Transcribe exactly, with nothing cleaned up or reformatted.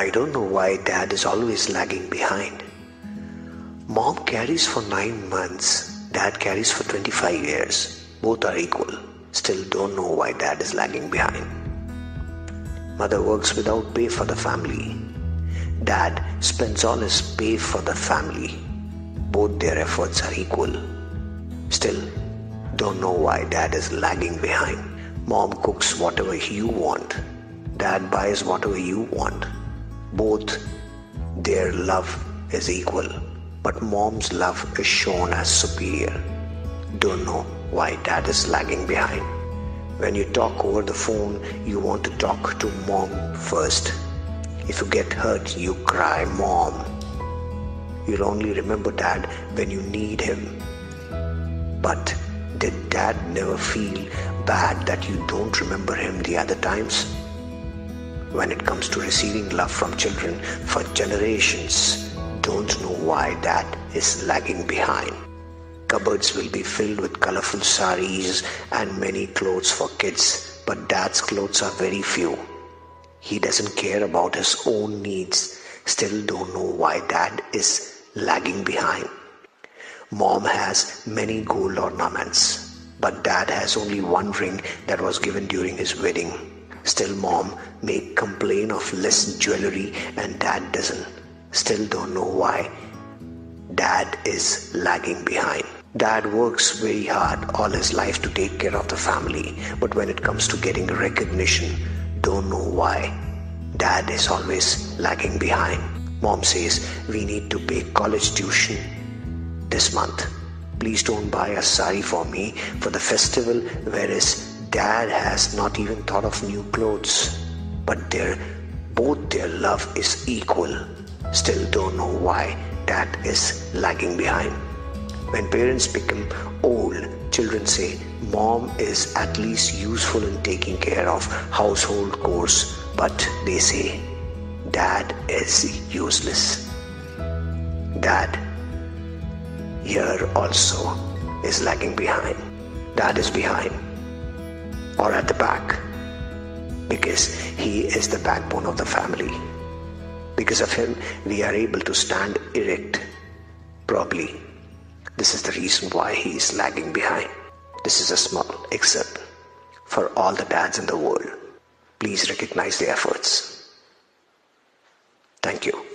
I don't know why Dad is always lagging behind. Mom carries for nine months, Dad carries for twenty-five years. Both are equal. Still don't know why Dad is lagging behind. Mother works without pay for the family. Dad spends all his pay for the family. Both their efforts are equal. Still, don't know why Dad is lagging behind. Mom cooks whatever you want. Dad buys whatever you want. Both their love is equal, but Mom's love is shown as superior. Don't know why Dad is lagging behind. When you talk over the phone, you want to talk to Mom first. If you get hurt, you cry, Mom. You'll only remember Dad when you need him. But did Dad never feel bad that you don't remember him the other times? When it comes to receiving love from children for generations, don't know why that is lagging behind. Cupboards will be filled with colorful saris and many clothes for kids, but Dad's clothes are very few. He doesn't care about his own needs. Still don't know why Dad is lagging behind. Mom has many gold ornaments, but Dad has only one ring that was given during his wedding. Still Mom may complain of less jewelry and Dad doesn't. Still don't know why Dad is lagging behind. Dad works very hard all his life to take care of the family, but when it comes to getting recognition, don't know why Dad is always lagging behind. Mom says, we need to pay college tuition this month. Please don't buy a sari for me for the festival, whereas Dad has not even thought of new clothes. But their, both their love is equal. Still don't know why Dad is lagging behind. When parents become old, children say, Mom is at least useful in taking care of household chores. But they say, Dad is useless. Dad here also is lagging behind. Dad is behind or at the back because he is the backbone of the family. Because of him, we are able to stand erect properly. This is the reason why he is lagging behind. This is a small excerpt for all the dads in the world. Please recognize the efforts. Thank you.